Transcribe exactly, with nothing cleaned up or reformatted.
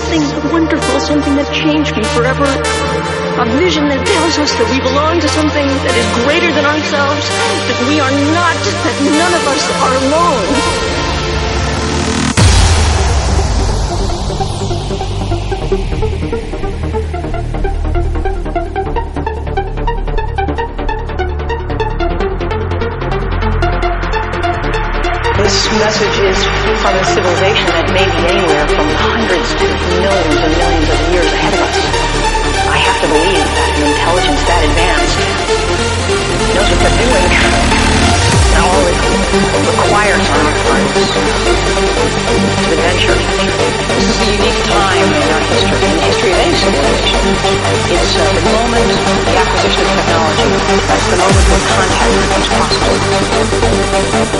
something wonderful, something that changed me forever, a vision that tells us that we belong to something that is greater than ourselves, that we are not, that none of us are alone. This message is from a civilization that may be anywhere from hundreds to millions and millions of years ahead of us. I have to believe that an intelligence that advanced knows what they're doing. Now all it requires are returns to adventure. This is a unique time in our history, in the history of any civilization. It's uh, the moment of the acquisition of technology. That's the moment when contact becomes possible.